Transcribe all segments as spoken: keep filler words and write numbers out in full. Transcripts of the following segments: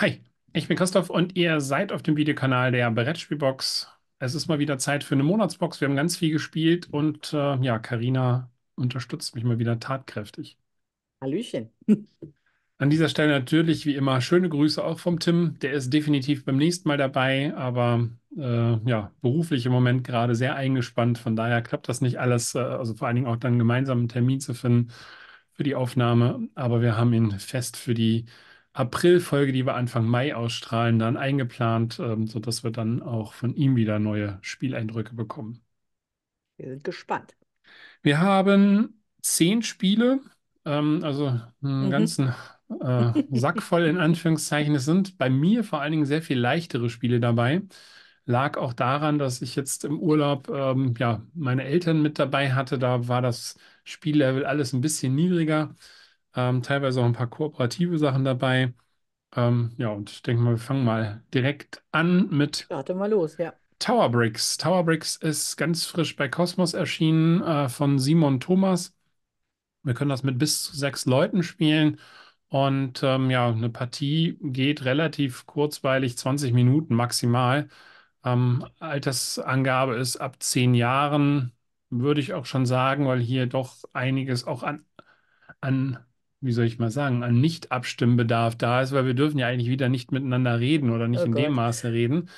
Hi, ich bin Christoph und ihr seid auf dem Videokanal der Brettspielbox. Es ist mal wieder Zeit für eine Monatsbox. Wir haben ganz viel gespielt und äh, ja, Carina unterstützt mich mal wieder tatkräftig. Hallöchen. An dieser Stelle natürlich wie immer schöne Grüße auch vom Tim. Der ist definitiv beim nächsten Mal dabei, aber äh, ja, beruflich im Moment gerade sehr eingespannt. Von daher klappt das nicht alles, äh, also vor allen Dingen auch dann gemeinsam einen Termin zu finden für die Aufnahme. Aber wir haben ihn fest für die April-Folge, die wir Anfang Mai ausstrahlen, dann eingeplant, ähm, sodass wir dann auch von ihm wieder neue Spieleindrücke bekommen. Wir sind gespannt. Wir haben zehn Spiele, ähm, also einen mhm. ganzen äh, Sack voll in Anführungszeichen. Es sind bei mir vor allen Dingen sehr viel leichtere Spiele dabei. Lag auch daran, dass ich jetzt im Urlaub ähm, ja, meine Eltern mit dabei hatte. Da war das Spiellevel alles ein bisschen niedriger. Ähm, teilweise auch ein paar kooperative Sachen dabei. Ähm, ja, und ich denke mal, wir fangen mal direkt an mit Warte mal los, ja. Tower Brix. Tower Brix ist ganz frisch bei Kosmos erschienen äh, von Simon Thomas. Wir können das mit bis zu sechs Leuten spielen. Und ähm, ja, eine Partie geht relativ kurzweilig, zwanzig Minuten maximal. Ähm, Altersangabe ist ab zehn Jahren, würde ich auch schon sagen, weil hier doch einiges auch an, an wie soll ich mal sagen, an Nicht-Abstimmbedarf da ist, weil wir dürfen ja eigentlich wieder nicht miteinander reden oder nicht oh in Gott. dem Maße reden.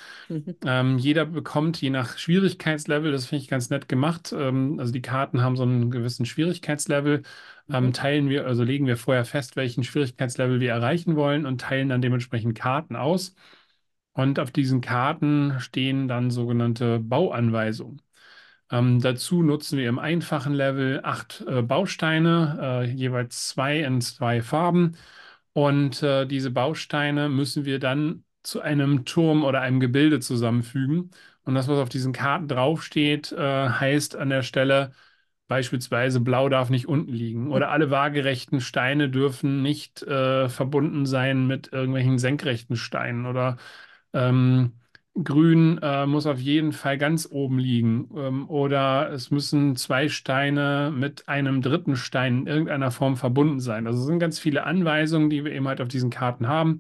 ähm, jeder bekommt, je nach Schwierigkeitslevel, das finde ich ganz nett gemacht, ähm, also die Karten haben so einen gewissen Schwierigkeitslevel, ähm, mhm. teilen wir, also legen wir vorher fest, welchen Schwierigkeitslevel wir erreichen wollen und teilen dann dementsprechend Karten aus. Und auf diesen Karten stehen dann sogenannte Bauanweisungen. Ähm, dazu nutzen wir im einfachen Level acht äh, Bausteine, äh, jeweils zwei in zwei Farben. Und äh, diese Bausteine müssen wir dann zu einem Turm oder einem Gebilde zusammenfügen. Und das, was auf diesen Karten draufsteht, äh, heißt an der Stelle beispielsweise, blau darf nicht unten liegen. Oder alle waagerechten Steine dürfen nicht äh, verbunden sein mit irgendwelchen senkrechten Steinen oder ähm, grün äh, muss auf jeden Fall ganz oben liegen ähm, oder es müssen zwei Steine mit einem dritten Stein in irgendeiner Form verbunden sein. Also es sind ganz viele Anweisungen, die wir eben halt auf diesen Karten haben.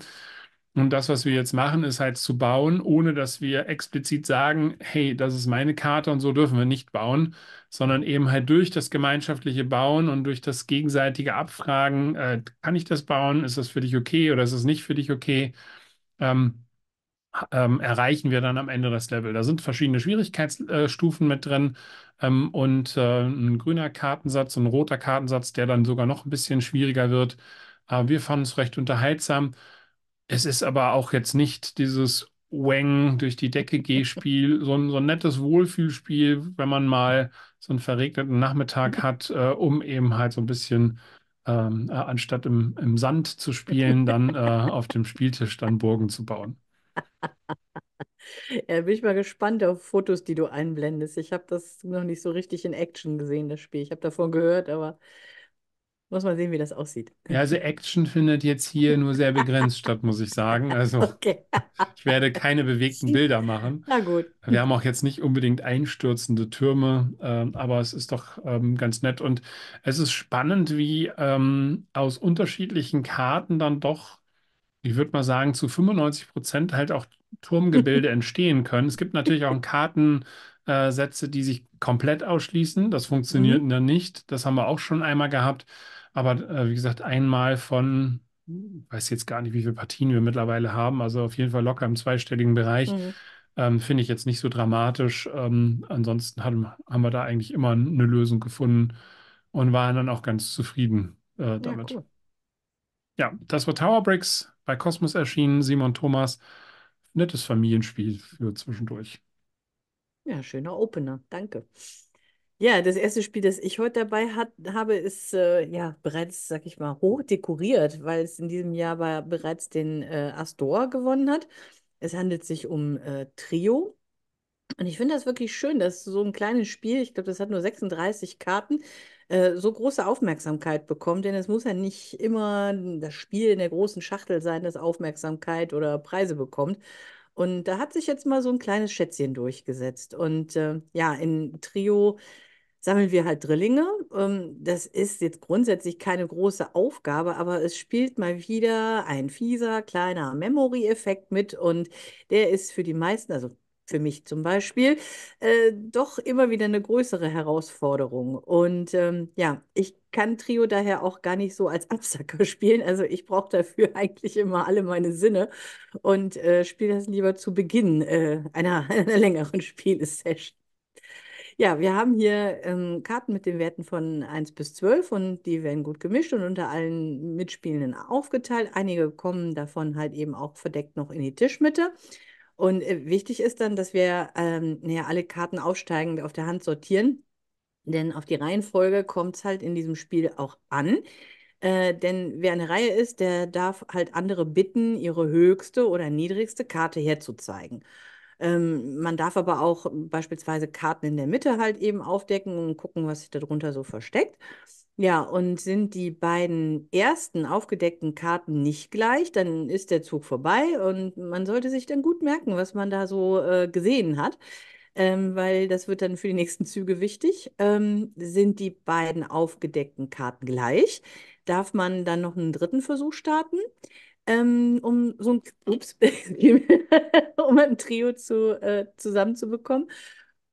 Und das, was wir jetzt machen, ist halt zu bauen, ohne dass wir explizit sagen, hey, das ist meine Karte und so dürfen wir nicht bauen, sondern eben halt durch das gemeinschaftliche Bauen und durch das gegenseitige Abfragen, äh, kann ich das bauen, ist das für dich okay oder ist es nicht für dich okay, ähm, Ähm, erreichen wir dann am Ende das Level. Da sind verschiedene Schwierigkeitsstufen äh, mit drin ähm, und äh, ein grüner Kartensatz, ein roter Kartensatz, der dann sogar noch ein bisschen schwieriger wird. Äh, wir fanden es recht unterhaltsam. Es ist aber auch jetzt nicht dieses Wang durch die Decke G-Spiel, so, so ein nettes Wohlfühlspiel, wenn man mal so einen verregneten Nachmittag hat, äh, um eben halt so ein bisschen ähm, äh, anstatt im, im Sand zu spielen, dann äh, auf dem Spieltisch dann Burgen zu bauen. Ja, bin ich mal gespannt auf Fotos, die du einblendest. Ich habe das noch nicht so richtig in Action gesehen, das Spiel. Ich habe davon gehört, aber muss mal sehen, wie das aussieht. Ja, also Action findet jetzt hier nur sehr begrenzt statt, muss ich sagen. Also okay. Ich werde keine bewegten Bilder machen. Na gut. Wir haben auch jetzt nicht unbedingt einstürzende Türme, ähm, aber es ist doch ähm, ganz nett. Und es ist spannend, wie ähm, aus unterschiedlichen Karten dann doch, ich würde mal sagen, zu fünfundneunzig Prozent halt auch Turmgebilde entstehen können. Es gibt natürlich auch Kartensätze, die sich komplett ausschließen. Das funktioniert mhm. dann nicht. Das haben wir auch schon einmal gehabt. Aber äh, wie gesagt, einmal von, ich weiß jetzt gar nicht, wie viele Partien wir mittlerweile haben, also auf jeden Fall locker im zweistelligen Bereich. Mhm. Ähm, finde ich jetzt nicht so dramatisch. Ähm, ansonsten haben, haben wir da eigentlich immer eine Lösung gefunden und waren dann auch ganz zufrieden äh, damit. Ja, cool. Ja, das war Tower Brix, bei Kosmos erschienen, Simon Thomas. Nettes Familienspiel für zwischendurch. Ja, schöner Opener, danke. Ja, das erste Spiel, das ich heute dabei hat, habe, ist äh, ja bereits, sag ich mal, hoch dekoriert, weil es in diesem Jahr bei, bereits den äh, Astor gewonnen hat. Es handelt sich um äh, Trio. Und ich finde das wirklich schön, dass so ein kleines Spiel, ich glaube, das hat nur sechsunddreißig Karten, äh, so große Aufmerksamkeit bekommt. Denn es muss ja nicht immer das Spiel in der großen Schachtel sein, das Aufmerksamkeit oder Preise bekommt. Und da hat sich jetzt mal so ein kleines Schätzchen durchgesetzt. Und äh, ja, in Trio sammeln wir halt Drillinge. Das ist jetzt grundsätzlich keine große Aufgabe, aber es spielt mal wieder ein fieser kleiner Memory-Effekt mit und der ist für die meisten, also für mich zum Beispiel, äh, doch immer wieder eine größere Herausforderung. Und ähm, ja, ich kann Trio daher auch gar nicht so als Absacker spielen. Also ich brauche dafür eigentlich immer alle meine Sinne und äh, spiele das lieber zu Beginn äh, einer, einer längeren Spielesession. Ja, wir haben hier ähm, Karten mit den Werten von eins bis zwölf und die werden gut gemischt und unter allen Mitspielenden aufgeteilt. Einige kommen davon halt eben auch verdeckt noch in die Tischmitte. Und wichtig ist dann, dass wir ähm, ja, alle Karten aufsteigend auf der Hand sortieren, denn auf die Reihenfolge kommt es halt in diesem Spiel auch an. Äh, denn wer eine Reihe ist, der darf halt andere bitten, ihre höchste oder niedrigste Karte herzuzeigen. Ähm, man darf aber auch beispielsweise Karten in der Mitte halt eben aufdecken und gucken, was sich darunter so versteckt. Ja, und sind die beiden ersten aufgedeckten Karten nicht gleich, dann ist der Zug vorbei und man sollte sich dann gut merken, was man da so äh, gesehen hat, ähm, weil das wird dann für die nächsten Züge wichtig. Ähm, sind die beiden aufgedeckten Karten gleich, darf man dann noch einen dritten Versuch starten, ähm, um so ein, ups, um ein Trio zu, äh, zusammenzubekommen.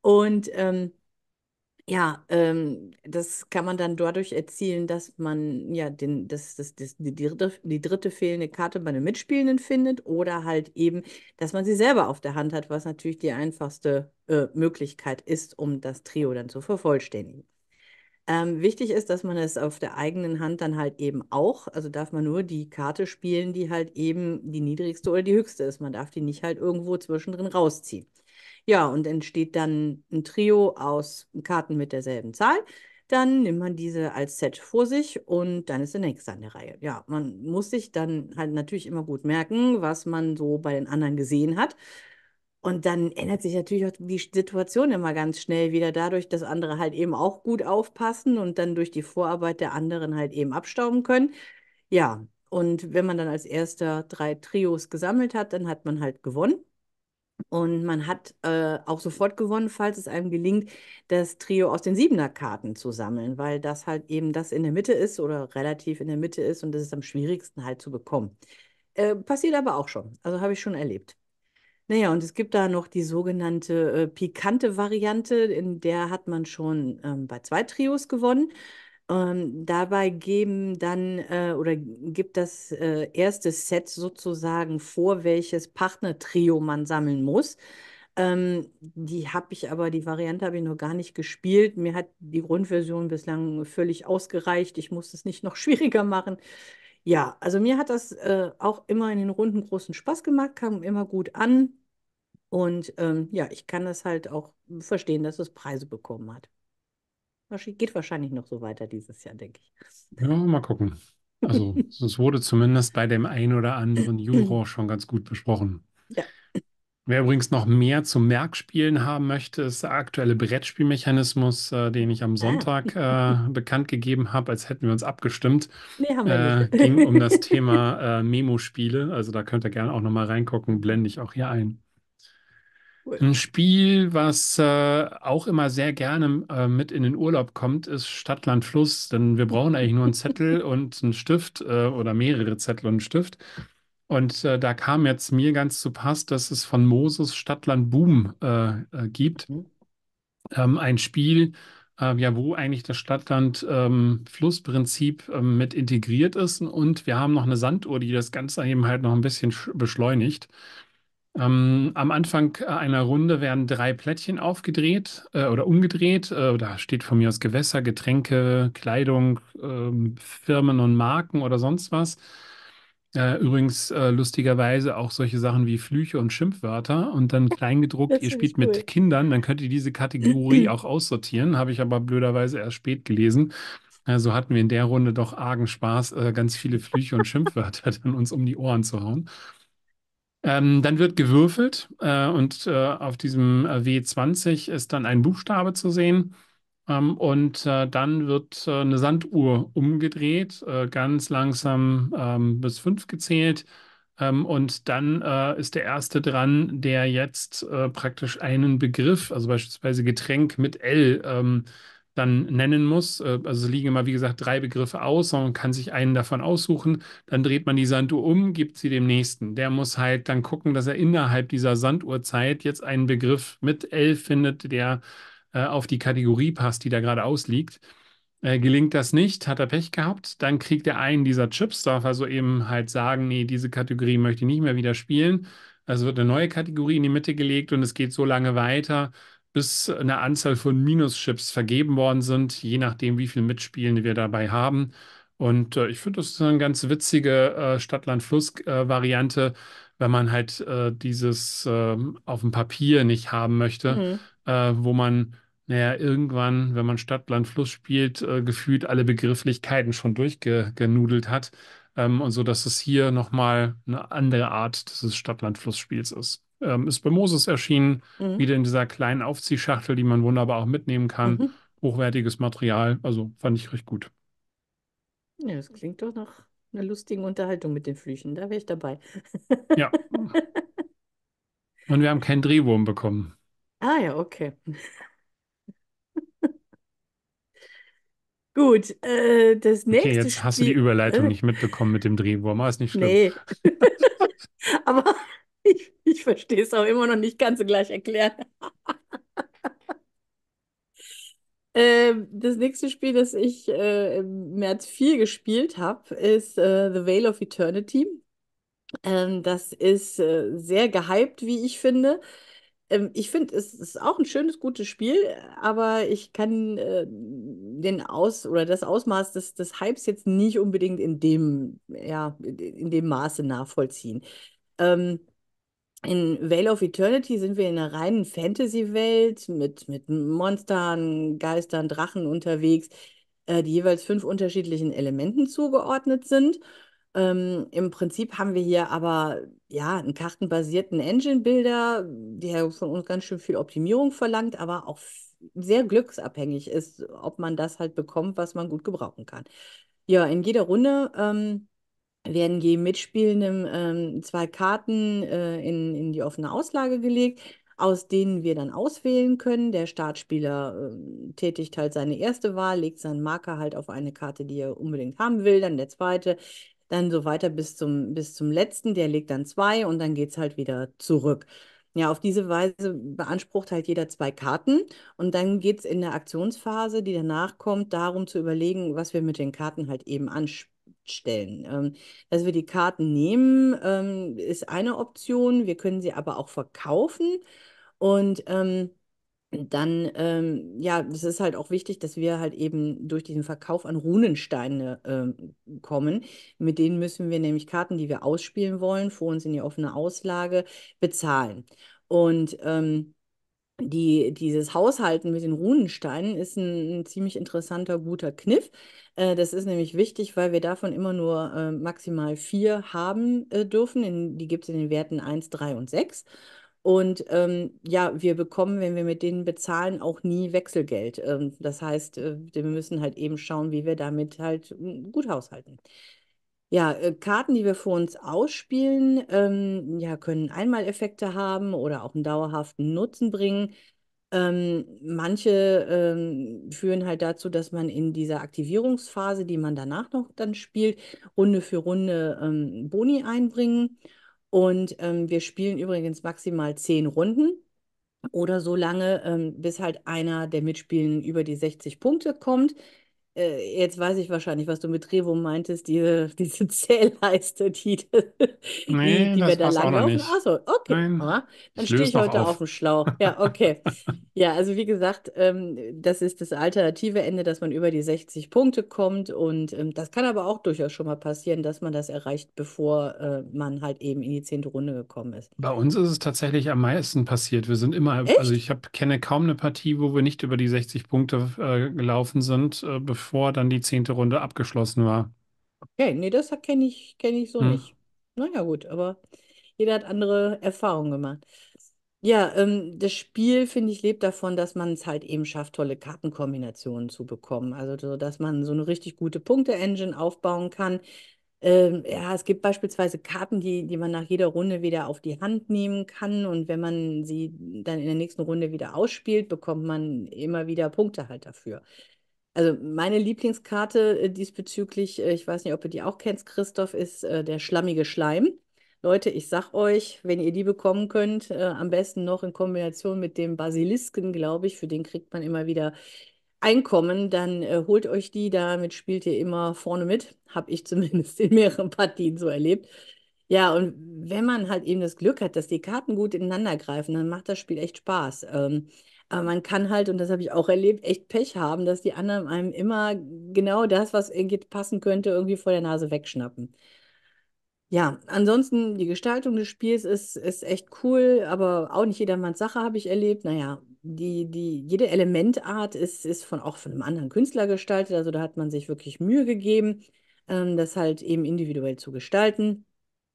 Und ähm, Ja, ähm, das kann man dann dadurch erzielen, dass man ja den, das, das, das, die, dritte, die dritte fehlende Karte bei den Mitspielenden findet oder halt eben, dass man sie selber auf der Hand hat, was natürlich die einfachste äh, Möglichkeit ist, um das Trio dann zu vervollständigen. Ähm, wichtig ist, dass man es auf der eigenen Hand dann halt eben auch, also darf man nur die Karte spielen, die halt eben die niedrigste oder die höchste ist. Man darf die nicht halt irgendwo zwischendrin rausziehen. Ja, und entsteht dann ein Trio aus Karten mit derselben Zahl. Dann nimmt man diese als Set vor sich und dann ist der nächste an der Reihe. Ja, man muss sich dann halt natürlich immer gut merken, was man so bei den anderen gesehen hat. Und dann ändert sich natürlich auch die Situation immer ganz schnell wieder dadurch, dass andere halt eben auch gut aufpassen und dann durch die Vorarbeit der anderen halt eben abstauben können. Ja, und wenn man dann als erster drei Trios gesammelt hat, dann hat man halt gewonnen. Und man hat äh, auch sofort gewonnen, falls es einem gelingt, das Trio aus den Siebener-Karten zu sammeln, weil das halt eben das in der Mitte ist oder relativ in der Mitte ist und das ist am schwierigsten halt zu bekommen. Äh, passiert aber auch schon, also habe ich schon erlebt. Naja, und es gibt da noch die sogenannte äh, pikante Variante, in der hat man schon ähm, bei zwei Trios gewonnen. Ähm, dabei geben dann äh, oder gibt das äh, erste Set sozusagen vor, welches Partnertrio man sammeln muss. Ähm, die habe ich aber, die Variante habe ich noch gar nicht gespielt. Mir hat die Grundversion bislang völlig ausgereicht. Ich muss es nicht noch schwieriger machen. Ja, also mir hat das äh, auch immer in den Runden großen Spaß gemacht, kam immer gut an. Und ähm, ja, ich kann das halt auch verstehen, dass es Preise bekommen hat. Geht wahrscheinlich noch so weiter dieses Jahr, denke ich. Ja, mal gucken. Also es wurde zumindest bei dem einen oder anderen Juror schon ganz gut besprochen. Ja. Wer übrigens noch mehr zu Merkspielen haben möchte, ist der aktuelle Brettspielmechanismus, äh, den ich am Sonntag ah. äh, bekannt gegeben habe, als hätten wir uns abgestimmt. Nee, haben wir nicht. Äh, ging um das Thema äh, Memo-Spiele. Also da könnt ihr gerne auch nochmal reingucken, blende ich auch hier ein. Ein Spiel, was äh, auch immer sehr gerne äh, mit in den Urlaub kommt, ist Stadt, Land, Fluss. Denn wir brauchen eigentlich nur einen Zettel und einen Stift äh, oder mehrere Zettel und einen Stift. Und äh, da kam jetzt mir ganz zu Pass, dass es von Moses Stadt, Land, Boom äh, äh, gibt. Ähm, ein Spiel, äh, ja, wo eigentlich das Stadt-Land-Fluss-Prinzip ähm, ähm, mit integriert ist. Und wir haben noch eine Sanduhr, die das Ganze eben halt noch ein bisschen beschleunigt. Ähm, am Anfang einer Runde werden drei Plättchen aufgedreht äh, oder umgedreht. Äh, da steht von mir aus Gewässer, Getränke, Kleidung, äh, Firmen und Marken oder sonst was. Äh, übrigens äh, lustigerweise auch solche Sachen wie Flüche und Schimpfwörter und dann kleingedruckt, ihr spielt cool. mit Kindern, dann könnt ihr diese Kategorie auch aussortieren. Habe ich aber blöderweise erst spät gelesen. Äh, so hatten wir in der Runde doch argen Spaß, äh, ganz viele Flüche und Schimpfwörter dann uns um die Ohren zu hauen. Ähm, dann wird gewürfelt äh, und äh, auf diesem W zwanzig ist dann ein Buchstabe zu sehen ähm, und äh, dann wird äh, eine Sanduhr umgedreht, äh, ganz langsam ähm, bis fünf gezählt ähm, und dann äh, ist der Erste dran, der jetzt äh, praktisch einen Begriff, also beispielsweise Getränk mit L, ähm, dann nennen muss. Also liegen immer, wie gesagt, drei Begriffe aus, und man kann sich einen davon aussuchen. Dann dreht man die Sanduhr um, gibt sie dem Nächsten. Der muss halt dann gucken, dass er innerhalb dieser Sanduhrzeit jetzt einen Begriff mit L findet, der äh, auf die Kategorie passt, die da gerade ausliegt. Äh, gelingt das nicht, hat er Pech gehabt, dann kriegt er einen dieser Chips, darf also eben halt sagen, nee, diese Kategorie möchte ich nicht mehr wieder spielen. Also wird eine neue Kategorie in die Mitte gelegt und es geht so lange weiter, bis eine Anzahl von Minuschips vergeben worden sind, je nachdem, wie viele Mitspielende wir dabei haben. Und äh, ich finde, das ist eine ganz witzige äh, Stadt-Land-Fluss-Variante, wenn man halt äh, dieses äh, auf dem Papier nicht haben möchte, mhm. äh, wo man, naja, irgendwann, wenn man Stadt-Land-Fluss spielt, äh, gefühlt alle Begrifflichkeiten schon durchgenudelt hat. Ähm, und so, dass es hier nochmal eine andere Art des Stadt-Land-Fluss-Spiels ist. Ähm, ist bei Moses erschienen, mhm. wieder in dieser kleinen Aufziehschachtel, die man wunderbar auch mitnehmen kann. Mhm. Hochwertiges Material, also fand ich recht gut. Ja, das klingt doch nach einer lustigen Unterhaltung mit den Flüchen, da wäre ich dabei. Ja. Und wir haben keinen Drehwurm bekommen. Ah ja, okay. Gut, äh, das nächste okay, jetzt Spiel... hast du die Überleitung nicht mitbekommen mit dem Drehwurm, aber ist nicht schlimm. Nee. Aber... Ich, ich verstehe es auch immer noch nicht, kannst du gleich erklären. äh, das nächste Spiel, das ich äh, im März viel gespielt habe, ist äh, The Vale of Eternity. Ähm, das ist äh, sehr gehypt, wie ich finde. Ähm, ich finde, es ist auch ein schönes, gutes Spiel, aber ich kann äh, den Aus- oder das Ausmaß des, des Hypes jetzt nicht unbedingt in dem, ja, in dem Maße nachvollziehen. Ähm, In Vale of Eternity sind wir in einer reinen Fantasy-Welt mit, mit Monstern, Geistern, Drachen unterwegs, äh, die jeweils fünf unterschiedlichen Elementen zugeordnet sind. Ähm, im Prinzip haben wir hier aber ja, einen kartenbasierten Engine-Builder, der von uns ganz schön viel Optimierung verlangt, aber auch sehr glücksabhängig ist, ob man das halt bekommt, was man gut gebrauchen kann. Ja, in jeder Runde... Ähm, werden je Mitspielendem ähm, zwei Karten äh, in, in die offene Auslage gelegt, aus denen wir dann auswählen können. Der Startspieler äh, tätigt halt seine erste Wahl, legt seinen Marker halt auf eine Karte, die er unbedingt haben will, dann der zweite, dann so weiter bis zum, bis zum letzten, der legt dann zwei und dann geht es halt wieder zurück. Ja, auf diese Weise beansprucht halt jeder zwei Karten und dann geht es in der Aktionsphase, die danach kommt, darum zu überlegen, was wir mit den Karten halt eben ansprechen. Stellen. Ähm, dass wir die Karten nehmen, ähm, ist eine Option. Wir können sie aber auch verkaufen. Und ähm, dann, ähm, ja, es ist halt auch wichtig, dass wir halt eben durch diesen Verkauf an Runensteine ähm, kommen. Mit denen müssen wir nämlich Karten, die wir ausspielen wollen, vor uns in die offene Auslage, bezahlen. Und ähm, Die, dieses Haushalten mit den Runensteinen ist ein, ein ziemlich interessanter, guter Kniff. Äh, das ist nämlich wichtig, weil wir davon immer nur äh, maximal vier haben äh, dürfen. In, die gibt es in den Werten eins, drei und sechs. Und ähm, ja, wir bekommen, wenn wir mit denen bezahlen, auch nie Wechselgeld. Ähm, das heißt, äh, wir müssen halt eben schauen, wie wir damit halt gut haushalten. Ja, äh, Karten, die wir vor uns ausspielen, ähm, ja, können Einmaleffekte haben oder auch einen dauerhaften Nutzen bringen. Ähm, manche ähm, führen halt dazu, dass man in dieser Aktivierungsphase, die man danach noch dann spielt, Runde für Runde ähm, Boni einbringen. Und ähm, wir spielen übrigens maximal zehn Runden oder so lange, ähm, bis halt einer der Mitspielenden über die sechzig Punkte kommt. Jetzt weiß ich wahrscheinlich, was du mit Revo meintest, diese, diese Zählleiste, die, die, nee, die wir da langlaufen. Achso, okay. Aha, dann stehe ich heute auf. auf dem Schlauch. Ja, okay. Ja, also wie gesagt, ähm, das ist das alternative Ende, dass man über die sechzig Punkte kommt. Und ähm, das kann aber auch durchaus schon mal passieren, dass man das erreicht, bevor äh, man halt eben in die zehnte Runde gekommen ist. Bei uns ist es tatsächlich am meisten passiert. Wir sind immer, Echt? also ich hab, kenne kaum eine Partie, wo wir nicht über die sechzig Punkte äh, gelaufen sind, äh, bevor bevor dann die zehnte Runde abgeschlossen war. Okay, nee, das kenne ich, kenn ich so hm. nicht. Naja, gut, aber jeder hat andere Erfahrungen gemacht. Ja, ähm, das Spiel, finde ich, lebt davon, dass man es halt eben schafft, tolle Kartenkombinationen zu bekommen. Also, so, dass man so eine richtig gute Punkte-Engine aufbauen kann, Ähm, ja, es gibt beispielsweise Karten, die, die man nach jeder Runde wieder auf die Hand nehmen kann. Und wenn man sie dann in der nächsten Runde wieder ausspielt, bekommt man immer wieder Punkte halt dafür. Also meine Lieblingskarte äh, diesbezüglich, äh, ich weiß nicht, ob du die auch kennst, Christoph, ist äh, der schlammige Schleim. Leute, ich sag euch, wenn ihr die bekommen könnt, äh, am besten noch in Kombination mit dem Basilisken, glaube ich, für den kriegt man immer wieder Einkommen, dann äh, holt euch die, damit spielt ihr immer vorne mit. Habe ich zumindest in mehreren Partien so erlebt. Ja, und wenn man halt eben das Glück hat, dass die Karten gut ineinander greifen, dann macht das Spiel echt Spaß. Ähm, aber man kann halt, und das habe ich auch erlebt, echt Pech haben, dass die anderen einem immer genau das, was irgendwie passen könnte, irgendwie vor der Nase wegschnappen. Ja, ansonsten die Gestaltung des Spiels ist, ist echt cool, aber auch nicht jedermanns Sache habe ich erlebt. Naja, die, die, jede Elementart ist, ist von, auch von einem anderen Künstler gestaltet, also da hat man sich wirklich Mühe gegeben, ähm, das halt eben individuell zu gestalten.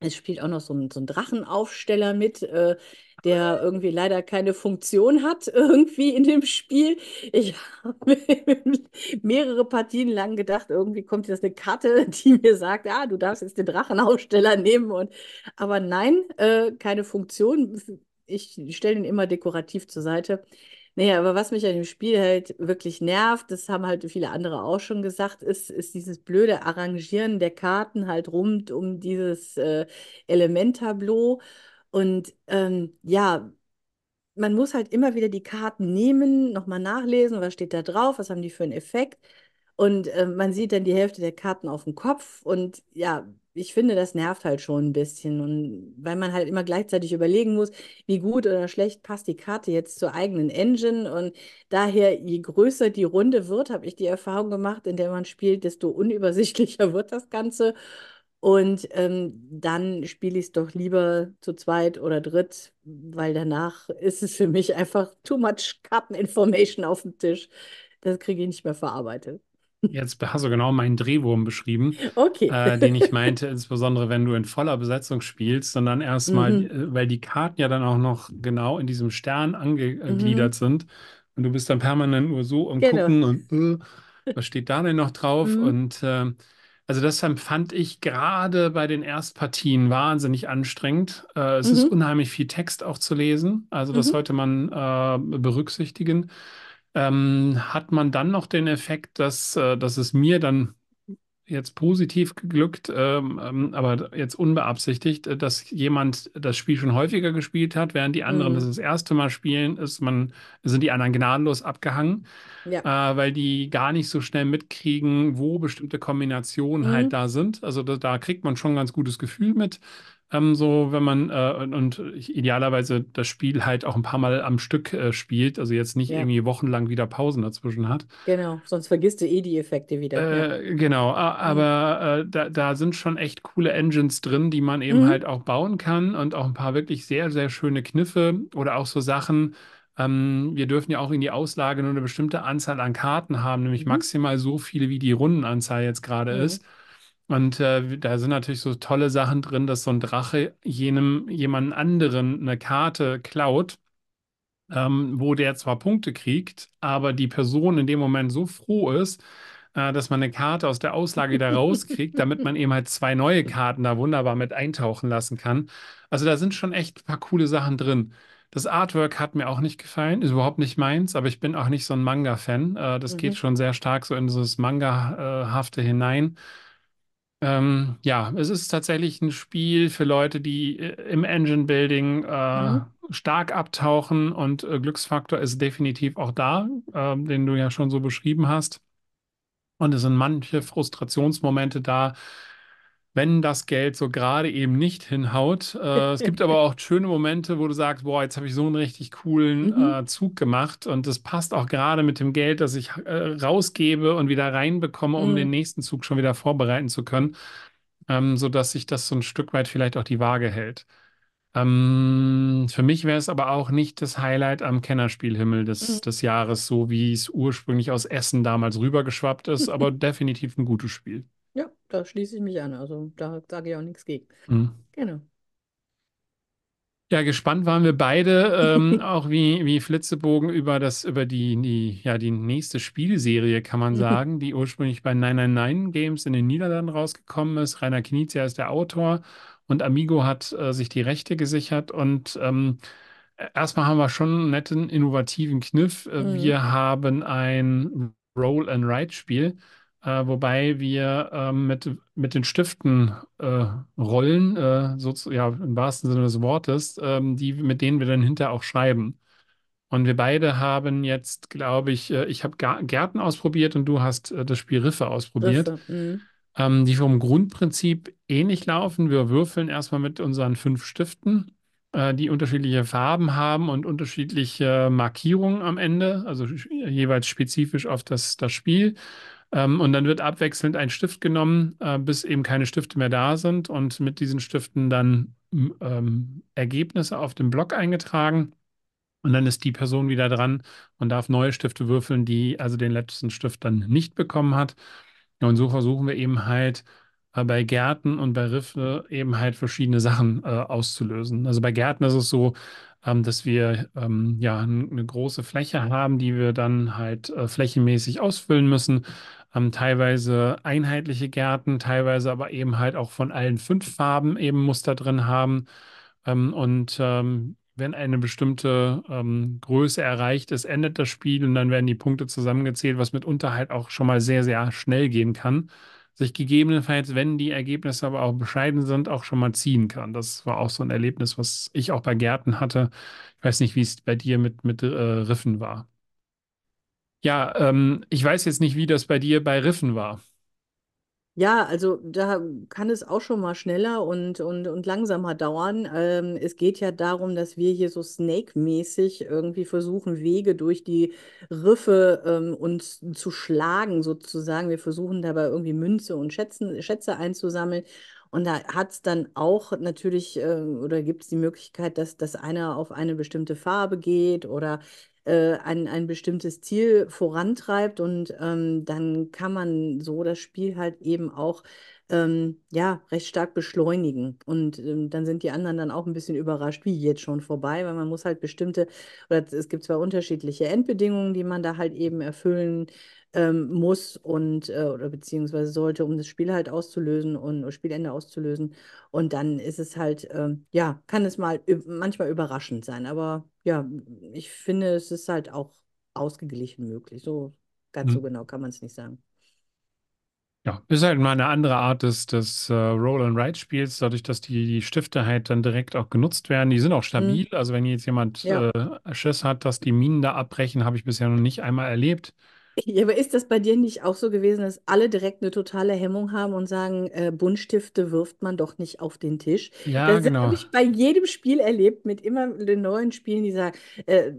Es spielt auch noch so ein, so ein Drachenaufsteller mit, äh, der irgendwie leider keine Funktion hat irgendwie in dem Spiel. Ich habe mehrere Partien lang gedacht, irgendwie kommt jetzt eine Karte, die mir sagt, ah, du darfst jetzt den Drachenaufsteller nehmen. Und, aber nein, äh, keine Funktion. Ich stelle den immer dekorativ zur Seite. Naja, aber was mich an dem Spiel halt wirklich nervt, das haben halt viele andere auch schon gesagt, ist, ist dieses blöde Arrangieren der Karten halt rund um dieses äh, Elementtableau. Und ähm, ja, man muss halt immer wieder die Karten nehmen, nochmal nachlesen, was steht da drauf, was haben die für einen Effekt. Und äh, man sieht dann die Hälfte der Karten auf dem Kopf. Und ja, ich finde, das nervt halt schon ein bisschen. Und weil man halt immer gleichzeitig überlegen muss, wie gut oder schlecht passt die Karte jetzt zur eigenen Engine. Und daher, je größer die Runde wird, habe ich die Erfahrung gemacht, in der man spielt, desto unübersichtlicher wird das Ganze. Und ähm, dann spiele ich es doch lieber zu zweit oder dritt, weil danach ist es für mich einfach too much Karteninformation auf dem Tisch. Das kriege ich nicht mehr verarbeitet. Jetzt hast du genau meinen Drehwurm beschrieben, okay. äh, den ich meinte, insbesondere wenn du in voller Besetzung spielst, und dann erstmal, mhm. äh, weil die Karten ja dann auch noch genau in diesem Stern angegliedert mhm. sind und du bist dann permanent nur so und genau. gucken und äh, was steht da denn noch drauf mhm. und äh, also das fand ich gerade bei den Erstpartien wahnsinnig anstrengend. Äh, es mhm. ist unheimlich viel Text auch zu lesen, also das mhm. sollte man äh, berücksichtigen. Ähm, hat man dann noch den Effekt, dass, äh, dass es mir dann jetzt positiv geglückt, ähm, ähm, aber jetzt unbeabsichtigt, äh, dass jemand das Spiel schon häufiger gespielt hat, während die anderen mhm. das das erste Mal spielen, ist man, sind die anderen gnadenlos abgehangen, ja. äh, weil die gar nicht so schnell mitkriegen, wo bestimmte Kombinationen mhm. halt da sind. Also da, da kriegt man schon ein ganz gutes Gefühl mit. Ähm, so, wenn man äh, und, und idealerweise das Spiel halt auch ein paar Mal am Stück äh, spielt, also jetzt nicht ja. irgendwie wochenlang wieder Pausen dazwischen hat. Genau, sonst vergisst du eh die Effekte wieder. Äh, ja. Genau, mhm. aber äh, da, da sind schon echt coole Engines drin, die man eben mhm. halt auch bauen kann und auch ein paar wirklich sehr, sehr schöne Kniffe oder auch so Sachen. Ähm, wir dürfen ja auch in die Auslage nur eine bestimmte Anzahl an Karten haben, nämlich mhm. maximal so viele, wie die Rundenanzahl jetzt gerade mhm. ist. Und äh, da sind natürlich so tolle Sachen drin, dass so ein Drache jenem, jemand anderen eine Karte klaut, ähm, wo der zwar Punkte kriegt, aber die Person in dem Moment so froh ist, äh, dass man eine Karte aus der Auslage da rauskriegt, damit man eben halt zwei neue Karten da wunderbar mit eintauchen lassen kann. Also da sind schon echt ein paar coole Sachen drin. Das Artwork hat mir auch nicht gefallen, ist überhaupt nicht meins, aber ich bin auch nicht so ein Manga-Fan. Äh, das mhm. geht schon sehr stark so in dieses Manga-Hafte hinein. Ähm, ja, es ist tatsächlich ein Spiel für Leute, die im Engine-Building äh, mhm. stark abtauchen, und äh, Glücksfaktor ist definitiv auch da, äh, den du ja schon so beschrieben hast. Und es sind manche Frustrationsmomente da, wenn das Geld so gerade eben nicht hinhaut. Äh, es gibt aber auch schöne Momente, wo du sagst, boah, jetzt habe ich so einen richtig coolen mhm. äh, Zug gemacht, und das passt auch gerade mit dem Geld, das ich äh, rausgebe und wieder reinbekomme, um mhm. den nächsten Zug schon wieder vorbereiten zu können, ähm, sodass sich das so ein Stück weit vielleicht auch die Waage hält. Ähm, für mich wäre es aber auch nicht das Highlight am Kennerspielhimmel des, mhm. des Jahres, so wie es ursprünglich aus Essen damals rübergeschwappt ist, aber definitiv ein gutes Spiel. Ja, da schließe ich mich an. Also da sage ich auch nichts gegen. Mhm. Genau. Ja, gespannt waren wir beide, ähm, auch wie, wie Flitzebogen über das, über die, die, ja, die nächste Spielserie, kann man sagen, die ursprünglich bei neun neun neun Games in den Niederlanden rausgekommen ist. Rainer Knizia ist der Autor und Amigo hat äh, sich die Rechte gesichert und ähm, erstmal haben wir schon einen netten, innovativen Kniff. Äh, mhm. Wir haben ein Roll-and-Write-Spiel, Äh, wobei wir ähm, mit, mit den Stiften äh, rollen, äh, so zu, ja, im wahrsten Sinne des Wortes, ähm, die, mit denen wir dann hinterher auch schreiben. Und wir beide haben jetzt, glaube ich, äh, ich habe Gärten ausprobiert und du hast äh, das Spiel Riffe ausprobiert, Riffe, ähm, die vom Grundprinzip ähnlich laufen. Wir würfeln erstmal mit unseren fünf Stiften, äh, die unterschiedliche Farben haben und unterschiedliche Markierungen am Ende, also jeweils spezifisch auf das, das Spiel. Und dann wird abwechselnd ein Stift genommen, bis eben keine Stifte mehr da sind und mit diesen Stiften dann ähm, Ergebnisse auf dem Block eingetragen. Und dann ist die Person wieder dran und darf neue Stifte würfeln, die also den letzten Stift dann nicht bekommen hat. Und so versuchen wir eben halt äh, bei Gärten und bei Riffe eben halt verschiedene Sachen äh, auszulösen. Also bei Gärten ist es so, ähm, dass wir ähm, ja eine große Fläche haben, die wir dann halt äh, flächenmäßig ausfüllen müssen. Haben teilweise einheitliche Gärten, teilweise aber eben halt auch von allen fünf Farben eben Muster drin haben. Ähm, und ähm, wenn eine bestimmte ähm, Größe erreicht ist, endet das Spiel und dann werden die Punkte zusammengezählt, was mitunter halt auch schon mal sehr, sehr schnell gehen kann. Sich gegebenenfalls, wenn die Ergebnisse aber auch bescheiden sind, auch schon mal ziehen kann. Das war auch so ein Erlebnis, was ich auch bei Gärten hatte. Ich weiß nicht, wie es bei dir mit, mit äh, Riffen war. Ja, ähm, ich weiß jetzt nicht, wie das bei dir bei Riffen war. Ja, also da kann es auch schon mal schneller und, und, und langsamer dauern. Ähm, es geht ja darum, dass wir hier so Snake-mäßig irgendwie versuchen, Wege durch die Riffe ähm, uns zu schlagen sozusagen. Wir versuchen dabei irgendwie Münze und Schätzen, Schätze einzusammeln. Und da hat es dann auch natürlich, äh, oder gibt es die Möglichkeit, dass, dass einer auf eine bestimmte Farbe geht oder äh, ein, ein bestimmtes Ziel vorantreibt. Und ähm, dann kann man so das Spiel halt eben auch ähm, ja, recht stark beschleunigen. Und ähm, dann sind die anderen dann auch ein bisschen überrascht, wie jetzt schon vorbei, weil man muss halt bestimmte, oder es gibt zwar unterschiedliche Endbedingungen, die man da halt eben erfüllen muss und oder beziehungsweise sollte, um das Spiel halt auszulösen und Spielende auszulösen. Und dann ist es halt, ähm, ja, kann es mal manchmal überraschend sein. Aber ja, ich finde, es ist halt auch ausgeglichen möglich. So ganz hm. so genau kann man es nicht sagen. Ja, ist halt mal eine andere Art des, des uh, Roll-and-Write-Spiels, dadurch, dass die, die Stifte halt dann direkt auch genutzt werden. Die sind auch stabil. Hm. Also wenn jetzt jemand ja. äh, Schiss hat, dass die Minen da abbrechen, habe ich bisher noch nicht einmal erlebt. Ja, aber ist das bei dir nicht auch so gewesen, dass alle direkt eine totale Hemmung haben und sagen, äh, Buntstifte wirft man doch nicht auf den Tisch? Ja, das genau. Das habe ich bei jedem Spiel erlebt, mit immer den neuen Spielen, die sagen, äh,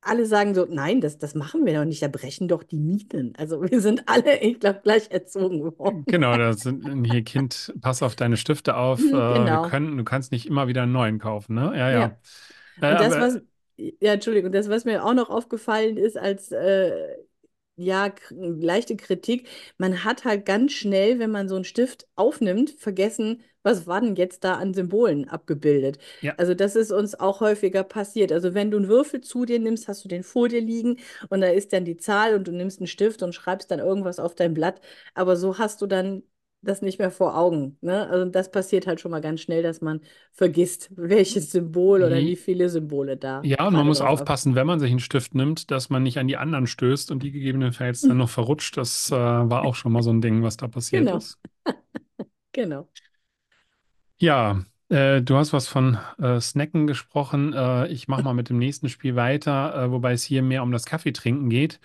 alle sagen so, nein, das, das machen wir doch nicht, da brechen doch die Minen. Also wir sind alle, ich glaube, gleich erzogen worden. Genau, da sind hier Kind, pass auf deine Stifte auf, äh, genau. wir können, du kannst nicht immer wieder einen neuen kaufen, ne? Ja, ja. ja. Und äh, das, was, ja, Entschuldigung, das, was mir auch noch aufgefallen ist, als äh, ja, leichte Kritik. Man hat halt ganz schnell, wenn man so einen Stift aufnimmt, vergessen, was war denn jetzt da an Symbolen abgebildet. Ja. Also das ist uns auch häufiger passiert. Also wenn du einen Würfel zu dir nimmst, hast du den vor dir liegen und da ist dann die Zahl und du nimmst einen Stift und schreibst dann irgendwas auf dein Blatt. Aber so hast du dann das nicht mehr vor Augen. Ne? Also das passiert halt schon mal ganz schnell, dass man vergisst, welches Symbol oder wie viele Symbole da. Ja, und man muss aufpassen, wenn man sich einen Stift nimmt, dass man nicht an die anderen stößt und die gegebenenfalls dann noch verrutscht. Das äh, war auch schon mal so ein Ding, was da passiert genau. ist. Genau. Ja, äh, du hast was von äh, Snacken gesprochen. Äh, ich mache mal mit dem nächsten Spiel weiter, äh, wobei es hier mehr um das Kaffeetrinken geht.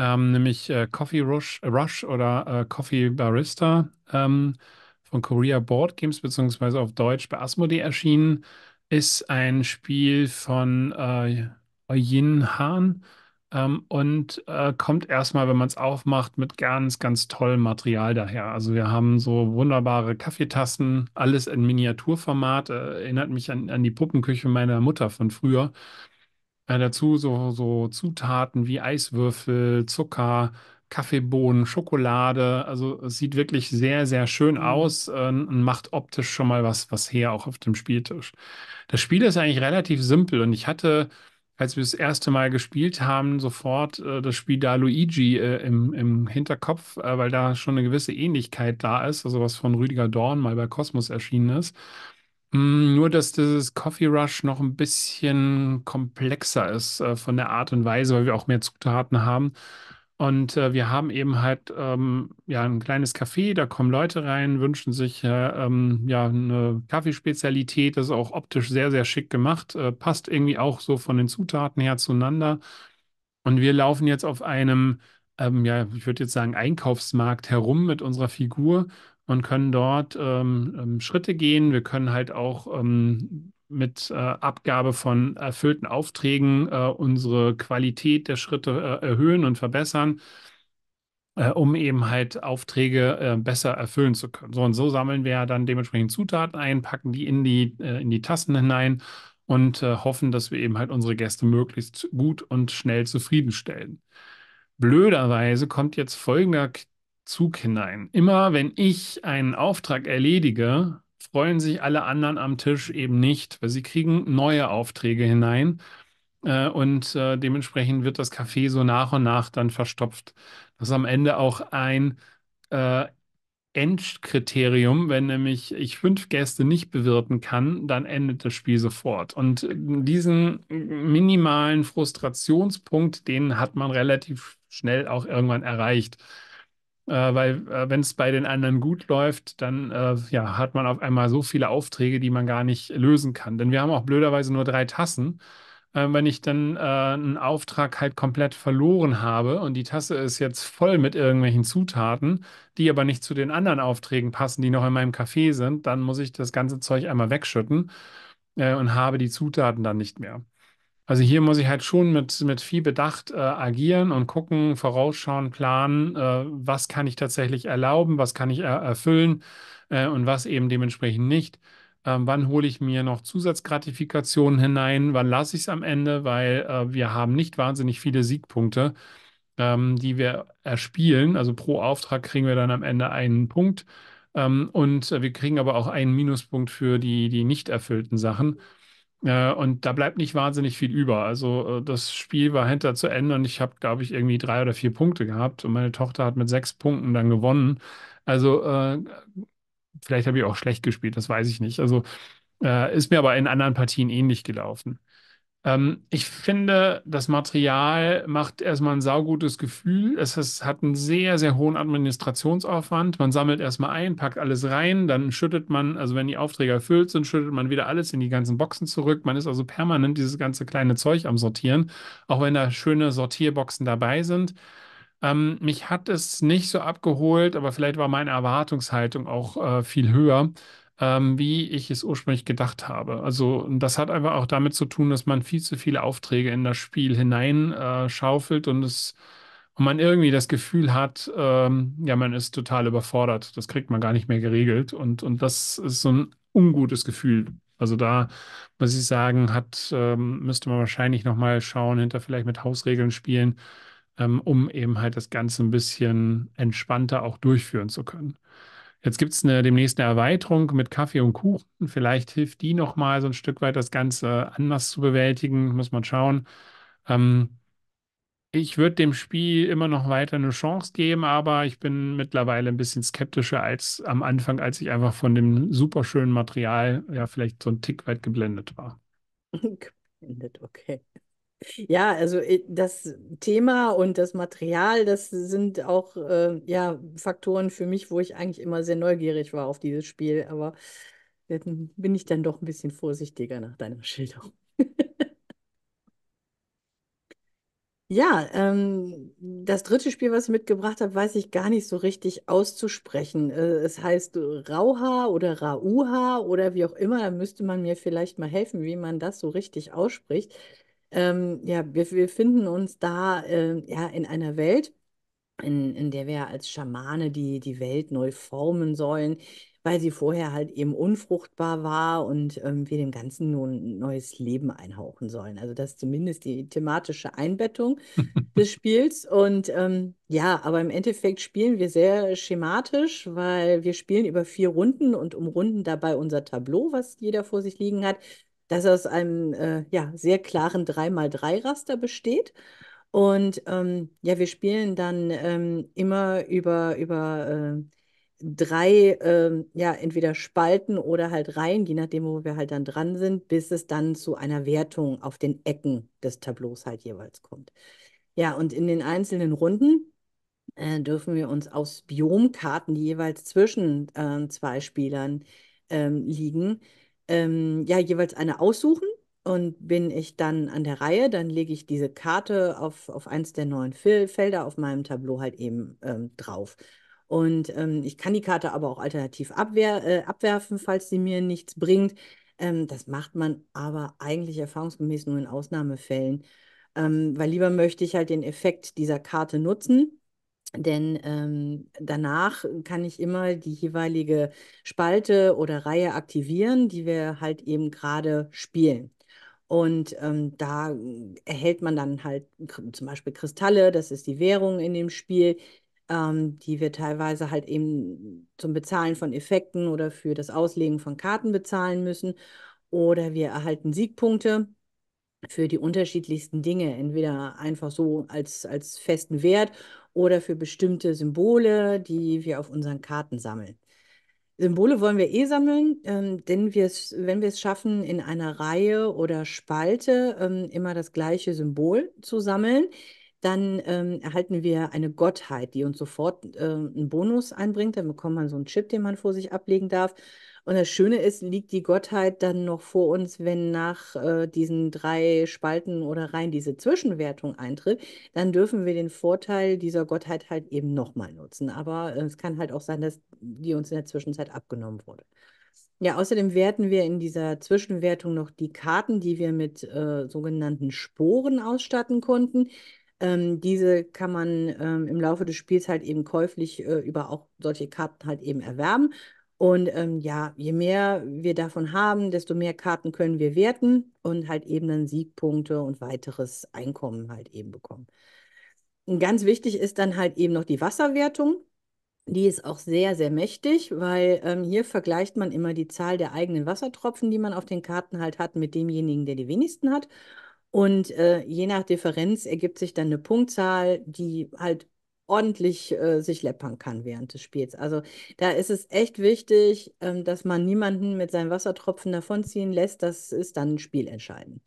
Ähm, nämlich äh, Coffee Rush, Rush oder äh, Coffee Barista ähm, von Korea Board Games, beziehungsweise auf Deutsch bei Asmodee erschienen, ist ein Spiel von äh, Yin Han ähm, und äh, kommt erstmal, wenn man es aufmacht, mit ganz, ganz tollem Material daher. Also wir haben so wunderbare Kaffeetassen, alles in Miniaturformat, äh, erinnert mich an, an die Puppenküche meiner Mutter von früher. Dazu so, so Zutaten wie Eiswürfel, Zucker, Kaffeebohnen, Schokolade. Also es sieht wirklich sehr, sehr schön aus äh, und macht optisch schon mal was, was her, auch auf dem Spieltisch. Das Spiel ist eigentlich relativ simpel und ich hatte, als wir das erste Mal gespielt haben, sofort äh, das Spiel da Luigi äh, im, im Hinterkopf, äh, weil da schon eine gewisse Ähnlichkeit da ist, also was von Rüdiger Dorn mal bei Kosmos erschienen ist. Mm, nur, dass dieses Coffee Rush noch ein bisschen komplexer ist äh, von der Art und Weise, weil wir auch mehr Zutaten haben. Und äh, wir haben eben halt ähm, ja, ein kleines Café, da kommen Leute rein, wünschen sich äh, ähm, ja, eine Kaffeespezialität, das ist auch optisch sehr, sehr schick gemacht, äh, passt irgendwie auch so von den Zutaten her zueinander. Und wir laufen jetzt auf einem, ähm, ja, ich würde jetzt sagen, Einkaufsmarkt herum mit unserer Figur und können dort ähm, ähm, Schritte gehen. Wir können halt auch ähm, mit äh, Abgabe von erfüllten Aufträgen äh, unsere Qualität der Schritte äh, erhöhen und verbessern, äh, um eben halt Aufträge äh, besser erfüllen zu können. So und so sammeln wir dann dementsprechend Zutaten ein, packen die in die, äh, in die Tassen hinein und äh, hoffen, dass wir eben halt unsere Gäste möglichst gut und schnell zufriedenstellen. Blöderweise kommt jetzt folgender Zug hinein. Immer wenn ich einen Auftrag erledige, freuen sich alle anderen am Tisch eben nicht, weil sie kriegen neue Aufträge hinein äh, und äh, dementsprechend wird das Café so nach und nach dann verstopft. Das ist am Ende auch ein äh, Endkriterium, wenn nämlich ich fünf Gäste nicht bewirten kann, dann endet das Spiel sofort. Und diesen minimalen Frustrationspunkt, den hat man relativ schnell auch irgendwann erreicht. Weil wenn es bei den anderen gut läuft, dann äh, ja, hat man auf einmal so viele Aufträge, die man gar nicht lösen kann. Denn wir haben auch blöderweise nur drei Tassen. Äh, wenn ich dann äh, einen Auftrag halt komplett verloren habe und die Tasse ist jetzt voll mit irgendwelchen Zutaten, die aber nicht zu den anderen Aufträgen passen, die noch in meinem Café sind, dann muss ich das ganze Zeug einmal wegschütten äh, und habe die Zutaten dann nicht mehr. Also hier muss ich halt schon mit, mit viel Bedacht äh, agieren und gucken, vorausschauen, planen, äh, was kann ich tatsächlich erlauben, was kann ich er erfüllen äh, und was eben dementsprechend nicht. Ähm, wann hole ich mir noch Zusatzgratifikationen hinein, wann lasse ich es am Ende, weil äh, wir haben nicht wahnsinnig viele Siegpunkte, ähm, die wir erspielen. Also pro Auftrag kriegen wir dann am Ende einen Punkt ähm, und wir kriegen aber auch einen Minuspunkt für die, die nicht erfüllten Sachen. Und da bleibt nicht wahnsinnig viel über. Also das Spiel war hinter zu Ende und ich habe, glaube ich, irgendwie drei oder vier Punkte gehabt und meine Tochter hat mit sechs Punkten dann gewonnen. Also äh, vielleicht habe ich auch schlecht gespielt, das weiß ich nicht. Also äh, ist mir aber in anderen Partien ähnlich gelaufen. Ähm, ich finde, das Material macht erstmal ein saugutes Gefühl. Es ist, hat einen sehr, sehr hohen Administrationsaufwand. Man sammelt erstmal ein, packt alles rein, dann schüttet man, also wenn die Aufträge erfüllt sind, schüttet man wieder alles in die ganzen Boxen zurück. Man ist also permanent dieses ganze kleine Zeug am Sortieren, auch wenn da schöne Sortierboxen dabei sind. Ähm, mich hat es nicht so abgeholt, aber vielleicht war meine Erwartungshaltung auch äh, viel höher, wie ich es ursprünglich gedacht habe. Also das hat einfach auch damit zu tun, dass man viel zu viele Aufträge in das Spiel hineinschaufelt äh, und, es, und man irgendwie das Gefühl hat, ähm, ja, man ist total überfordert. Das kriegt man gar nicht mehr geregelt. Und, und das ist so ein ungutes Gefühl. Also da muss ich sagen, hat, ähm, müsste man wahrscheinlich nochmal schauen, hinter vielleicht mit Hausregeln spielen, ähm, um eben halt das Ganze ein bisschen entspannter auch durchführen zu können. Jetzt gibt es demnächst eine Erweiterung mit Kaffee und Kuchen. Vielleicht hilft die nochmal so ein Stück weit, das Ganze anders zu bewältigen. Muss man schauen. Ähm, ich würde dem Spiel immer noch weiter eine Chance geben, aber ich bin mittlerweile ein bisschen skeptischer als am Anfang, als ich einfach von dem superschönen Material ja vielleicht so ein Tick weit geblendet war. Geblendet, okay. Ja, also das Thema und das Material, das sind auch äh, ja, Faktoren für mich, wo ich eigentlich immer sehr neugierig war auf dieses Spiel. Aber dann bin ich dann doch ein bisschen vorsichtiger nach deiner Schilderung. Ja, ähm, das dritte Spiel, was ich mitgebracht habe, weiß ich gar nicht so richtig auszusprechen. Äh, es heißt Rauha oder Rauha oder wie auch immer. Da müsste man mir vielleicht mal helfen, wie man das so richtig ausspricht. Ähm, ja, wir, wir finden uns da äh, ja, in einer Welt, in, in der wir als Schamane die, die Welt neu formen sollen, weil sie vorher halt eben unfruchtbar war und ähm, wir dem Ganzen nun ein neues Leben einhauchen sollen. Also das ist zumindest die thematische Einbettung des Spiels. Und ähm, ja, aber im Endeffekt spielen wir sehr schematisch, weil wir spielen über vier Runden und umrunden dabei unser Tableau, was jeder vor sich liegen hat, das aus einem äh, ja, sehr klaren drei mal drei Raster besteht. Und ähm, ja, wir spielen dann ähm, immer über, über äh, drei, äh, ja, entweder Spalten oder halt Reihen, je nachdem, wo wir halt dann dran sind, bis es dann zu einer Wertung auf den Ecken des Tableaus halt jeweils kommt. Ja, und in den einzelnen Runden äh, dürfen wir uns aus Biomkarten, die jeweils zwischen äh, zwei Spielern äh, liegen, ähm, ja, jeweils eine aussuchen. Und bin ich dann an der Reihe, dann lege ich diese Karte auf, auf eins der neuen Felder auf meinem Tableau halt eben ähm, drauf. Und ähm, ich kann die Karte aber auch alternativ abwehr, äh, abwerfen, falls sie mir nichts bringt. Ähm, das macht man aber eigentlich erfahrungsgemäß nur in Ausnahmefällen, ähm, weil lieber möchte ich halt den Effekt dieser Karte nutzen. Denn ähm, danach kann ich immer die jeweilige Spalte oder Reihe aktivieren, die wir halt eben gerade spielen. Und ähm, da erhält man dann halt zum Beispiel Kristalle, das ist die Währung in dem Spiel, ähm, die wir teilweise halt eben zum Bezahlen von Effekten oder für das Auslegen von Karten bezahlen müssen. Oder wir erhalten Siegpunkte für die unterschiedlichsten Dinge, entweder einfach so als, als festen Wert oder für bestimmte Symbole, die wir auf unseren Karten sammeln. Symbole wollen wir eh sammeln, ähm, denn wir's, wenn wir es schaffen, in einer Reihe oder Spalte ähm, immer das gleiche Symbol zu sammeln, dann ähm, erhalten wir eine Gottheit, die uns sofort äh, einen Bonus einbringt. Dann bekommt man so einen Chip, den man vor sich ablegen darf. Und das Schöne ist, liegt die Gottheit dann noch vor uns, wenn nach äh, diesen drei Spalten oder Reihen diese Zwischenwertung eintritt, dann dürfen wir den Vorteil dieser Gottheit halt eben nochmal nutzen. Aber äh, es kann halt auch sein, dass die uns in der Zwischenzeit abgenommen wurde. Ja, außerdem werten wir in dieser Zwischenwertung noch die Karten, die wir mit äh, sogenannten Sporen ausstatten konnten. Ähm, diese kann man ähm, im Laufe des Spiels halt eben käuflich äh, über auch solche Karten halt eben erwerben. Und ähm, ja, je mehr wir davon haben, desto mehr Karten können wir werten und halt eben dann Siegpunkte und weiteres Einkommen halt eben bekommen. Und ganz wichtig ist dann halt eben noch die Wasserwertung. Die ist auch sehr, sehr mächtig, weil ähm, hier vergleicht man immer die Zahl der eigenen Wassertropfen, die man auf den Karten halt hat, mit demjenigen, der die wenigsten hat. Und äh, je nach Differenz ergibt sich dann eine Punktzahl, die halt ordentlich äh, sich läppern kann während des Spiels. Also da ist es echt wichtig, ähm, dass man niemanden mit seinen Wassertropfen davonziehen lässt. Das ist dann spielentscheidend.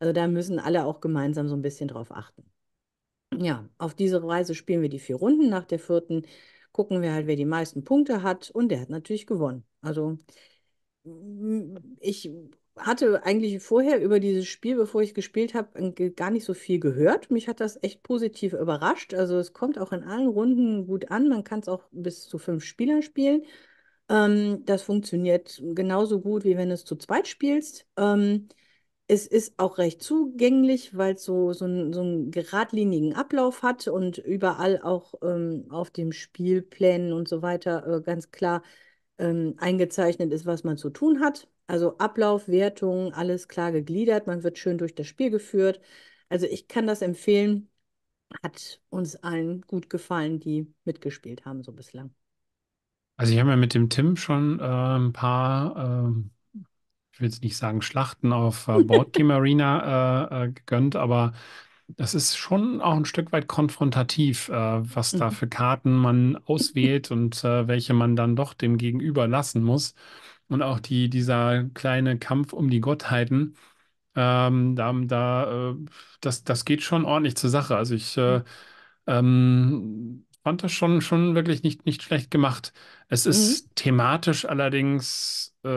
Also da müssen alle auch gemeinsam so ein bisschen drauf achten. Ja, auf diese Weise spielen wir die vier Runden. Nach der vierten gucken wir halt, wer die meisten Punkte hat. Und der hat natürlich gewonnen. Also ich hatte eigentlich vorher über dieses Spiel, bevor ich gespielt habe, gar nicht so viel gehört. Mich hat das echt positiv überrascht. Also es kommt auch in allen Runden gut an. Man kann es auch bis zu fünf Spielern spielen. Ähm, das funktioniert genauso gut, wie wenn du es zu zweit spielst. Ähm, es ist auch recht zugänglich, weil es so, so, ein, so einen geradlinigen Ablauf hat und überall auch ähm, auf dem Spielplänen und so weiter äh, ganz klar ähm, eingezeichnet ist, was man zu tun hat. Also Ablauf, Wertung, alles klar gegliedert. Man wird schön durch das Spiel geführt. Also ich kann das empfehlen. Hat uns allen gut gefallen, die mitgespielt haben so bislang. Also ich habe ja mit dem Tim schon äh, ein paar, äh, ich will jetzt nicht sagen Schlachten auf äh, Board Game Arena äh, äh, gegönnt, aber das ist schon auch ein Stück weit konfrontativ, äh, was da für Karten man auswählt und äh, welche man dann doch dem Gegenüber lassen muss. Und auch die, dieser kleine Kampf um die Gottheiten, ähm, da, da, äh, das, das geht schon ordentlich zur Sache. Also ich äh, ähm, fand das schon, schon wirklich nicht, nicht schlecht gemacht. Es ist mhm. thematisch allerdings, äh,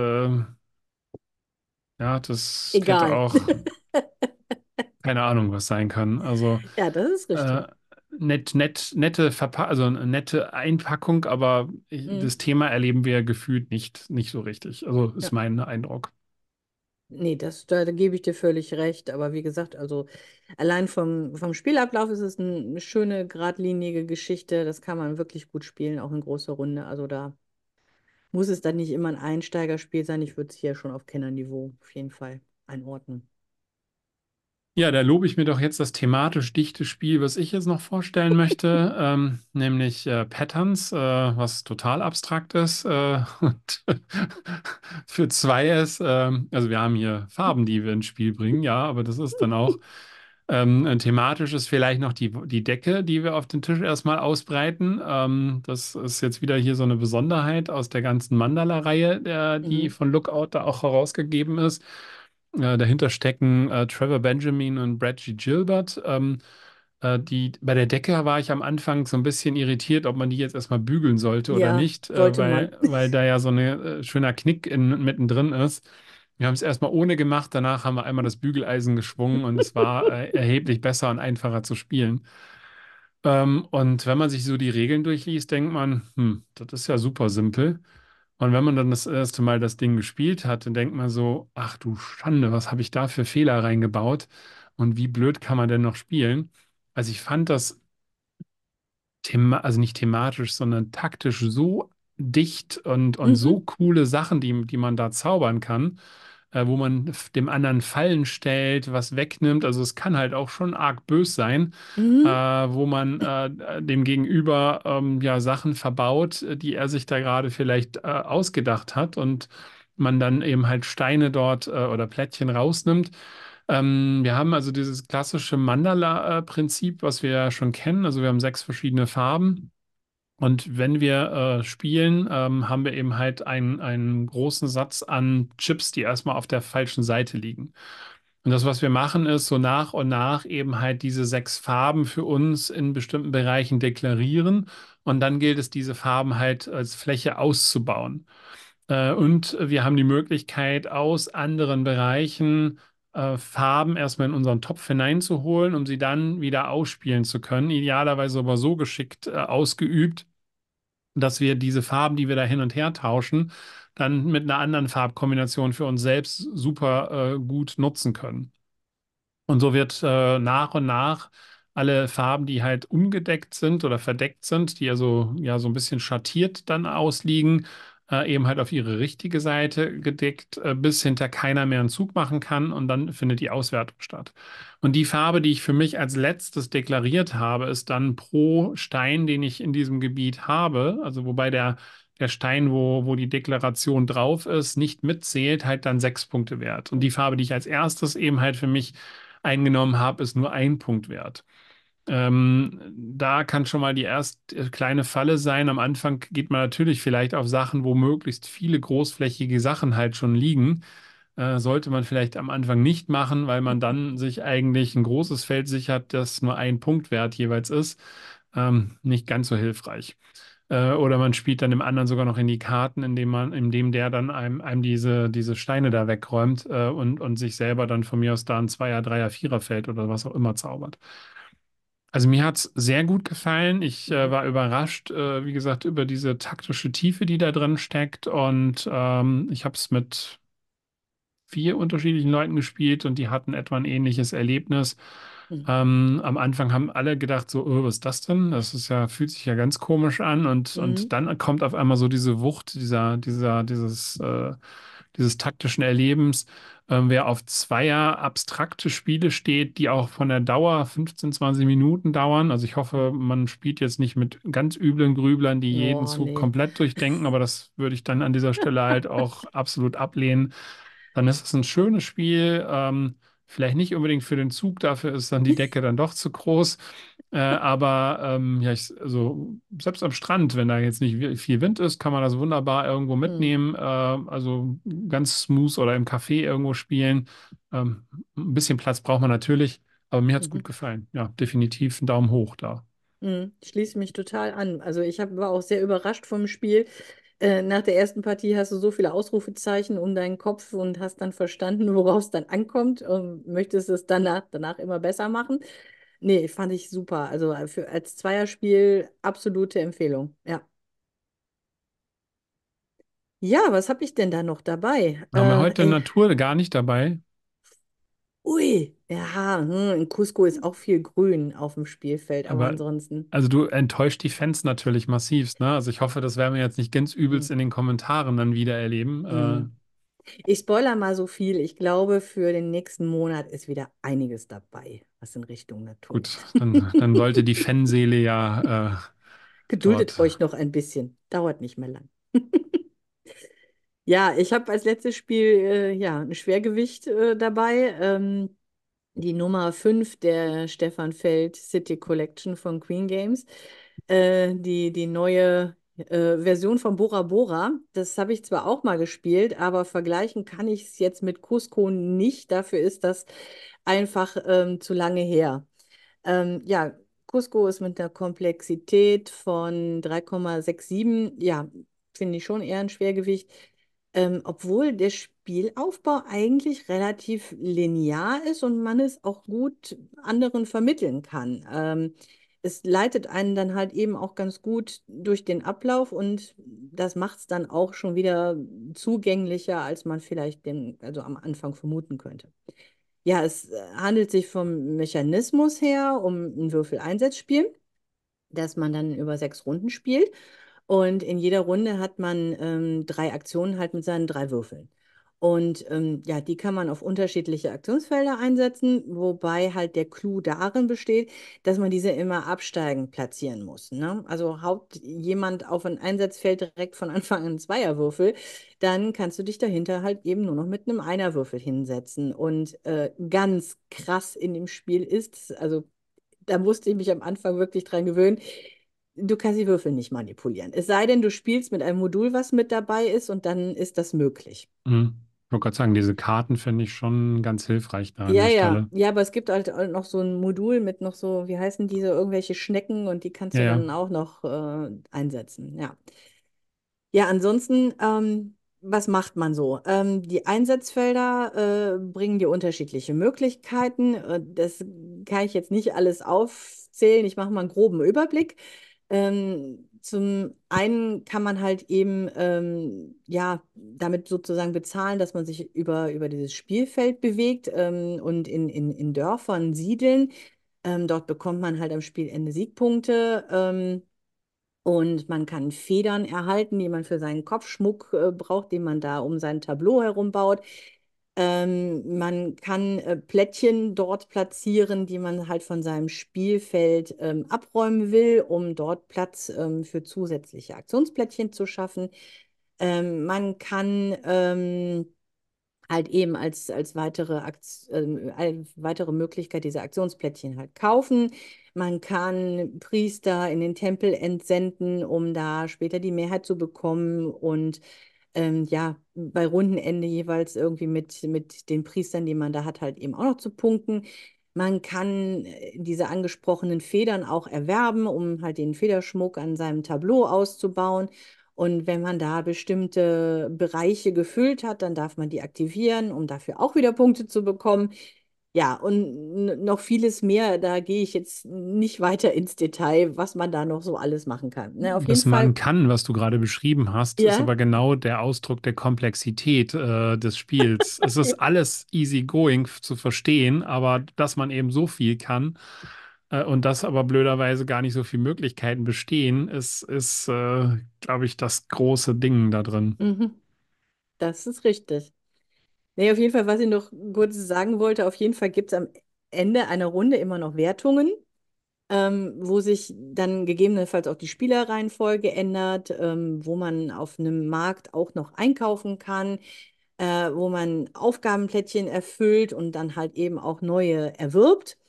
ja, das Egal. Hätte auch keine Ahnung, was sein kann. Also, ja, das ist richtig. Äh, Nett, nett, nette Verpa also eine nette Einpackung, aber ich, mhm. das Thema erleben wir gefühlt nicht, nicht so richtig. Also ist ja. mein Eindruck. Nee, das, da, da gebe ich dir völlig recht. Aber wie gesagt, also allein vom, vom Spielablauf ist es eine schöne, geradlinige Geschichte. Das kann man wirklich gut spielen, auch in großer Runde. Also da muss es dann nicht immer ein Einsteigerspiel sein. Ich würde es hier schon auf Kinderniveau auf jeden Fall einordnen. Ja, da lobe ich mir doch jetzt das thematisch dichte Spiel, was ich jetzt noch vorstellen möchte, ähm, nämlich äh, Patterns, äh, was total abstrakt ist äh, und für zwei ist, äh, also wir haben hier Farben, die wir ins Spiel bringen, ja, aber das ist dann auch ähm, thematisch ist vielleicht noch die, die Decke, die wir auf den Tisch erstmal ausbreiten. Ähm, das ist jetzt wieder hier so eine Besonderheit aus der ganzen Mandala-Reihe, die mhm. von Lookout da auch herausgegeben ist. Äh, dahinter stecken äh, Trevor Benjamin und Brad G. Gilbert. Ähm, äh, die, bei der Decke war ich am Anfang so ein bisschen irritiert, ob man die jetzt erstmal bügeln sollte ja, oder nicht, sollte äh, weil, weil da ja so ein äh, schöner Knick in, mittendrin ist. Wir haben es erstmal ohne gemacht, danach haben wir einmal das Bügeleisen geschwungen und es war äh, erheblich besser und einfacher zu spielen. Ähm, und wenn man sich so die Regeln durchliest, denkt man, hm, das ist ja super simpel. Und wenn man dann das erste Mal das Ding gespielt hat, dann denkt man so, ach du Schande, was habe ich da für Fehler reingebaut und wie blöd kann man denn noch spielen? Also ich fand das, thema also nicht thematisch, sondern taktisch so dicht und, und mhm. so coole Sachen, die, die man da zaubern kann, äh, wo man dem anderen Fallen stellt, was wegnimmt. Also es kann halt auch schon arg bös sein, mhm. äh, wo man äh, dem Gegenüber ähm, ja, Sachen verbaut, die er sich da gerade vielleicht äh, ausgedacht hat und man dann eben halt Steine dort äh, oder Plättchen rausnimmt. Ähm, wir haben also dieses klassische Mandala-Prinzip, was wir ja schon kennen. Also wir haben sechs verschiedene Farben. Und wenn wir äh, spielen, ähm, haben wir eben halt einen, einen großen Satz an Chips, die erstmal auf der falschen Seite liegen. Und das, was wir machen, ist so nach und nach eben halt diese sechs Farben für uns in bestimmten Bereichen deklarieren. Und dann gilt es, diese Farben halt als Fläche auszubauen. Äh, und wir haben die Möglichkeit, aus anderen Bereichen Äh, Farben erstmal in unseren Topf hineinzuholen, um sie dann wieder ausspielen zu können. Idealerweise aber so geschickt äh, ausgeübt, dass wir diese Farben, die wir da hin und her tauschen, dann mit einer anderen Farbkombination für uns selbst super äh, gut nutzen können. Und so wird äh, nach und nach alle Farben, die halt umgedeckt sind oder verdeckt sind, die also ja so ein bisschen schattiert dann ausliegen, Äh, eben halt auf ihre richtige Seite gedeckt, äh, bis hinter keiner mehr einen Zug machen kann und dann findet die Auswertung statt. Und die Farbe, die ich für mich als letztes deklariert habe, ist dann pro Stein, den ich in diesem Gebiet habe, also wobei der, der Stein, wo, wo die Deklaration drauf ist, nicht mitzählt, halt dann sechs Punkte wert. Und die Farbe, die ich als erstes eben halt für mich eingenommen habe, ist nur ein Punkt wert. Ähm, da kann schon mal die erste kleine Falle sein. Am Anfang geht man natürlich vielleicht auf Sachen, wo möglichst viele großflächige Sachen halt schon liegen. Äh, sollte man vielleicht am Anfang nicht machen, weil man dann sich eigentlich ein großes Feld sichert, das nur ein Punkt wert jeweils ist. Ähm, nicht ganz so hilfreich. Äh, oder man spielt dann dem anderen sogar noch in die Karten, indem man, indem der dann einem, einem diese, diese Steine da wegräumt äh, und, und sich selber dann von mir aus da ein Zweier-, Dreier-, Vierer-Feld oder was auch immer zaubert. Also mir hat es sehr gut gefallen. Ich äh, war überrascht, äh, wie gesagt, über diese taktische Tiefe, die da drin steckt. Und ähm, ich habe es mit vier unterschiedlichen Leuten gespielt und die hatten etwa ein ähnliches Erlebnis. Mhm. Ähm, am Anfang haben alle gedacht so, oh, was ist das denn? Das ist ja, fühlt sich ja ganz komisch an. Und, mhm. und dann kommt auf einmal so diese Wucht dieser, dieser, dieses, äh, dieses taktischen Erlebens. Ähm, wer auf Zweier abstrakte Spiele steht, die auch von der Dauer fünfzehn, zwanzig Minuten dauern. Also ich hoffe, man spielt jetzt nicht mit ganz üblen Grüblern, die jeden oh, Zug nee. komplett durchdenken, aber das würde ich dann an dieser Stelle halt auch absolut ablehnen. Dann ist es ein schönes Spiel, ähm, vielleicht nicht unbedingt für den Zug, dafür ist dann die Decke dann doch zu groß. Äh, aber ähm, ja, ich, also, selbst am Strand, wenn da jetzt nicht viel Wind ist, kann man das wunderbar irgendwo mitnehmen, mhm. äh, also ganz smooth oder im Café irgendwo spielen. Ähm, ein bisschen Platz braucht man natürlich, aber mir hat es mhm. gut gefallen. Ja, definitiv einen Daumen hoch da. Mhm. Ich schließe mich total an. Also ich hab, war auch sehr überrascht vom Spiel. Äh, nach der ersten Partie hast du so viele Ausrufezeichen um deinen Kopf und hast dann verstanden, worauf es dann ankommt und möchtest es danach, danach immer besser machen. Nee, fand ich super. Also für, als Zweierspiel absolute Empfehlung, ja. Ja, was habe ich denn da noch dabei? Haben wir äh, heute äh, Natur gar nicht dabei? Ui, Ja, hm, in Cuzco ist auch viel Grün auf dem Spielfeld, aber Aber ansonsten. also du enttäuscht die Fans natürlich massivst, ne? Also ich hoffe, das werden wir jetzt nicht ganz übelst Hm. in den Kommentaren dann wieder erleben. Äh, Hm. Ich spoiler mal so viel. Ich glaube, für den nächsten Monat ist wieder einiges dabei, was in Richtung Natur gut, geht. dann, dann sollte die Fanseele ja äh, Geduldet dort. euch noch ein bisschen. Dauert nicht mehr lang. Ja, ich habe als letztes Spiel äh, ja, ein Schwergewicht äh, dabei. Ähm, die Nummer fünf der Stefan Feld City Collection von Queen Games. Äh, die, die neue äh, Version von Bora Bora. Das habe ich zwar auch mal gespielt, aber vergleichen kann ich es jetzt mit Cusco nicht. Dafür ist das einfach ähm, zu lange her. Ähm, ja, Cusco ist mit einer Komplexität von drei Komma siebenundsechzig, ja, finde ich schon eher ein Schwergewicht. Ähm, obwohl der Spielaufbau eigentlich relativ linear ist und man es auch gut anderen vermitteln kann. Ähm, es leitet einen dann halt eben auch ganz gut durch den Ablauf und das macht es dann auch schon wieder zugänglicher, als man vielleicht den, also am Anfang vermuten könnte. Ja, es äh, handelt sich vom Mechanismus her um ein Würfel-Einsatzspiel, das man dann über sechs Runden spielt. Und in jeder Runde hat man ähm, drei Aktionen halt mit seinen drei Würfeln. Und ähm, ja, die kann man auf unterschiedliche Aktionsfelder einsetzen, wobei halt der Clou darin besteht, dass man diese immer absteigend platzieren muss. Ne? Also haut jemand auf ein Einsatzfeld direkt von Anfang an einen Zweierwürfel, dann kannst du dich dahinter halt eben nur noch mit einem Einerwürfel hinsetzen. Und äh, ganz krass in dem Spiel ist, also da musste ich mich am Anfang wirklich dran gewöhnen, du kannst die Würfel nicht manipulieren. Es sei denn, du spielst mit einem Modul, was mit dabei ist, und dann ist das möglich. Mhm. Ich wollte gerade sagen, diese Karten finde ich schon ganz hilfreich da an Ja, der ja, Stelle. ja, aber es gibt halt auch noch so ein Modul mit noch so, wie heißen diese, irgendwelche Schnecken, und die kannst Ja, du ja. dann auch noch äh, einsetzen, ja. Ja, ansonsten, ähm, was macht man so? Ähm, die Einsatzfelder äh, bringen dir unterschiedliche Möglichkeiten. Äh, das kann ich jetzt nicht alles aufzählen. Ich mache mal einen groben Überblick. Ähm, zum einen kann man halt eben ähm, ja, damit sozusagen bezahlen, dass man sich über, über dieses Spielfeld bewegt ähm, und in, in, in Dörfern siedeln. Ähm, dort bekommt man halt am Spielende Siegpunkte. Ähm, und man kann Federn erhalten, die man für seinen Kopfschmuck äh, braucht, den man da um sein Tableau herum baut. Ähm, man kann äh, Plättchen dort platzieren, die man halt von seinem Spielfeld ähm, abräumen will, um dort Platz ähm, für zusätzliche Aktionsplättchen zu schaffen. Ähm, man kann ähm, halt eben als, als weitere, Akt- ähm, als weitere Möglichkeit diese Aktionsplättchen halt kaufen. Man kann Priester in den Tempel entsenden, um da später die Mehrheit zu bekommen und ähm, ja, bei Rundenende jeweils irgendwie mit, mit den Priestern, die man da hat, halt eben auch noch zu punkten. Man kann äh, diese angesprochenen Federn auch erwerben, um halt den Federschmuck an seinem Tableau auszubauen. Und wenn man da bestimmte Bereiche gefüllt hat, dann darf man die aktivieren, um dafür auch wieder Punkte zu bekommen. Ja, und n- noch vieles mehr, da gehe ich jetzt nicht weiter ins Detail, was man da noch so alles machen kann. Ne, auf jeden Was man Fall, kann, was du gerade beschrieben hast, ist ja. aber genau der Ausdruck der Komplexität äh, des Spiels. Es ist alles easy going f- zu verstehen, aber dass man eben so viel kann äh, und dass aber blöderweise gar nicht so viele Möglichkeiten bestehen, ist, ist äh, glaube ich, das große Ding da drin. Mhm. Das ist richtig. Nee, auf jeden Fall, was ich noch kurz sagen wollte, auf jeden Fall gibt es am Ende einer Runde immer noch Wertungen, ähm, wo sich dann gegebenenfalls auch die Spielerreihenfolge ändert, ähm, wo man auf einem Markt auch noch einkaufen kann, äh, wo man Aufgabenplättchen erfüllt und dann halt eben auch neue erwirbt.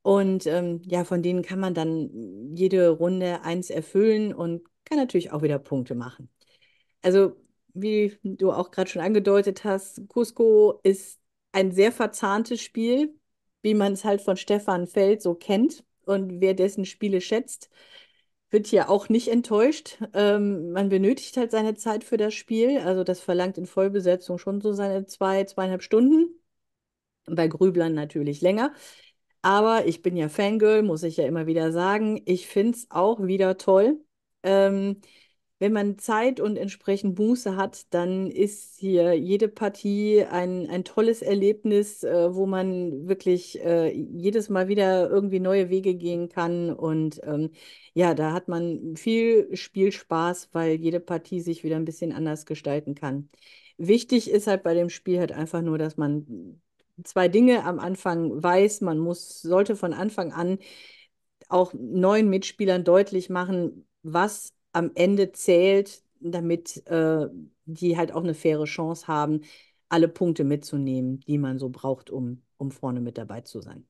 Und ähm, ja, von denen kann man dann jede Runde eins erfüllen und kann natürlich auch wieder Punkte machen. Also, wie du auch gerade schon angedeutet hast, Cusco ist ein sehr verzahntes Spiel, wie man es halt von Stefan Feld so kennt. Und wer dessen Spiele schätzt, wird hier auch nicht enttäuscht. Ähm, man benötigt halt seine Zeit für das Spiel. Also, das verlangt in Vollbesetzung schon so seine zwei, zweieinhalb Stunden. Bei Grüblern natürlich länger. Aber ich bin ja Fangirl, muss ich ja immer wieder sagen. Ich finde es auch wieder toll. Ähm, wenn man Zeit und entsprechend Muße hat, dann ist hier jede Partie ein, ein tolles Erlebnis, äh, wo man wirklich äh, jedes Mal wieder irgendwie neue Wege gehen kann. Und ähm, ja, da hat man viel Spielspaß, weil jede Partie sich wieder ein bisschen anders gestalten kann. Wichtig ist halt bei dem Spiel halt einfach nur, dass man zwei Dinge am Anfang weiß. Man muss, sollte von Anfang an auch neuen Mitspielern deutlich machen, was am Ende zählt, damit äh, die halt auch eine faire Chance haben, alle Punkte mitzunehmen, die man so braucht, um, um vorne mit dabei zu sein.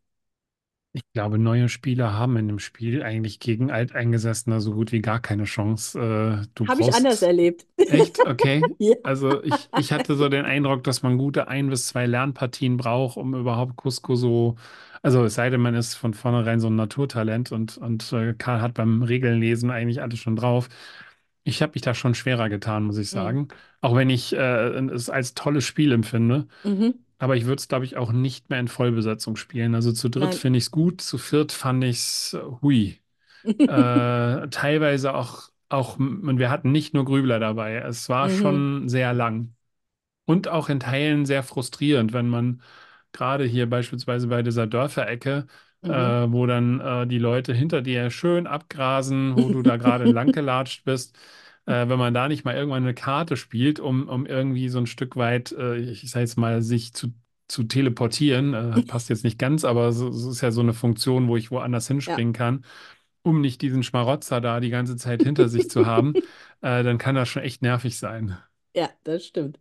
Ich glaube, neue Spieler haben in dem Spiel eigentlich gegen Alteingesessene so gut wie gar keine Chance. Äh, Habe ich anders erlebt. Echt? Okay. Ja. Also ich, ich hatte so den Eindruck, dass man gute ein bis zwei Lernpartien braucht, um überhaupt Cuzco so... Also es sei denn, man ist von vornherein so ein Naturtalent und, und äh, Karl hat beim Regelnlesen eigentlich alles schon drauf. Ich habe mich da schon schwerer getan, muss ich sagen. Mhm. Auch wenn ich äh, es als tolles Spiel empfinde. Mhm. Aber ich würde es, glaube ich, auch nicht mehr in Vollbesetzung spielen. Also zu dritt finde ich es gut, zu viert fand ich es hui. äh, teilweise auch, auch, und wir hatten nicht nur Grübler dabei. Es war mhm. schon sehr lang. Und auch in Teilen sehr frustrierend, wenn man gerade hier beispielsweise bei dieser Dörferecke, mhm. äh, wo dann äh, die Leute hinter dir schön abgrasen, wo du da gerade lang gelatscht bist. Äh, wenn man da nicht mal irgendwann eine Karte spielt, um, um irgendwie so ein Stück weit, äh, ich sag jetzt mal, sich zu, zu teleportieren, äh, passt jetzt nicht ganz, aber es so, so ist ja so eine Funktion, wo ich woanders hinspringen ja. kann, um nicht diesen Schmarotzer da die ganze Zeit hinter sich zu haben, äh, dann kann das schon echt nervig sein. Ja, das stimmt.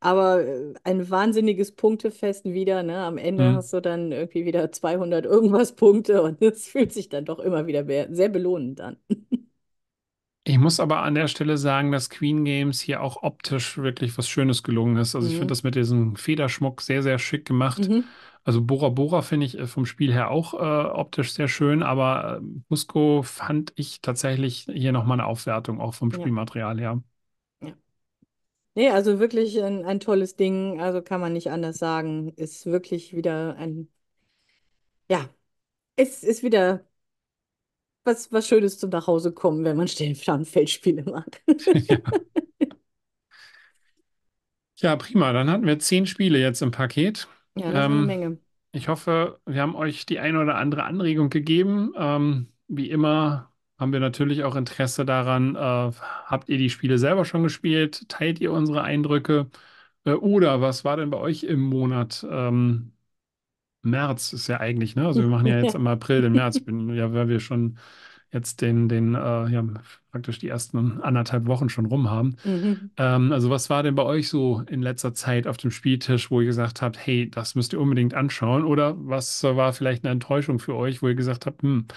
Aber ein wahnsinniges Punktefest wieder, ne? Am Ende mhm. hast du dann irgendwie wieder zweihundert irgendwas Punkte und es fühlt sich dann doch immer wieder sehr belohnend an. Ich muss aber an der Stelle sagen, dass Queen Games hier auch optisch wirklich was Schönes gelungen ist. Also mhm. ich finde das mit diesem Federschmuck sehr, sehr schick gemacht. Mhm. Also Bora Bora finde ich vom Spiel her auch äh, optisch sehr schön, aber Cuzco fand ich tatsächlich hier nochmal eine Aufwertung, auch vom Spielmaterial ja. her. Nee, also wirklich ein, ein tolles Ding, also kann man nicht anders sagen. Ist wirklich wieder ein, ja, es ist, ist wieder was, was Schönes zum Nachhausekommen, wenn man Sternfeldspiele mag. Ja. Ja, prima, dann hatten wir zehn Spiele jetzt im Paket. Ja, das ähm, ist eine Menge. Ich hoffe, wir haben euch die eine oder andere Anregung gegeben. Ähm, wie immer haben wir natürlich auch Interesse daran, äh, habt ihr die Spiele selber schon gespielt? Teilt ihr unsere Eindrücke? Äh, oder was war denn bei euch im Monat? Ähm, März ist ja eigentlich, ne? Also wir machen ja jetzt im April, den März, bin, ja, weil wir schon jetzt den, den äh, ja, praktisch die ersten anderthalb Wochen schon rum haben. Mhm. Ähm, also was war denn bei euch so in letzter Zeit auf dem Spieltisch, wo ihr gesagt habt, hey, das müsst ihr unbedingt anschauen? Oder was war vielleicht eine Enttäuschung für euch, wo ihr gesagt habt, hm,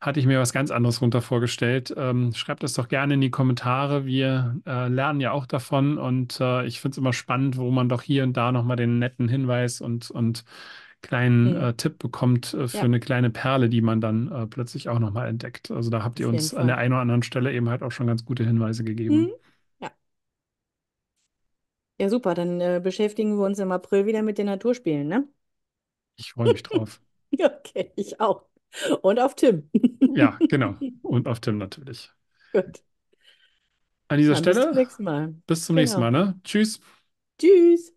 hatte ich mir was ganz anderes runter vorgestellt. Ähm, schreibt das doch gerne in die Kommentare. Wir äh, lernen ja auch davon und äh, ich finde es immer spannend, wo man doch hier und da nochmal den netten Hinweis und, und kleinen mhm. äh, Tipp bekommt äh, für ja. eine kleine Perle, die man dann äh, plötzlich auch nochmal entdeckt. Also da habt ihr uns an der einen oder anderen Stelle eben halt auch schon ganz gute Hinweise gegeben. Mhm. Ja. Ja, super. Dann äh, beschäftigen wir uns im April wieder mit den Naturspielen, ne? Ich freue mich drauf. Okay, ich auch. Und auf Tim. Ja, genau. Und auf Tim natürlich. Gut. An dieser Dann Stelle. Bis zum nächsten Mal. Bis zum genau. nächsten Mal, ne? Tschüss. Tschüss.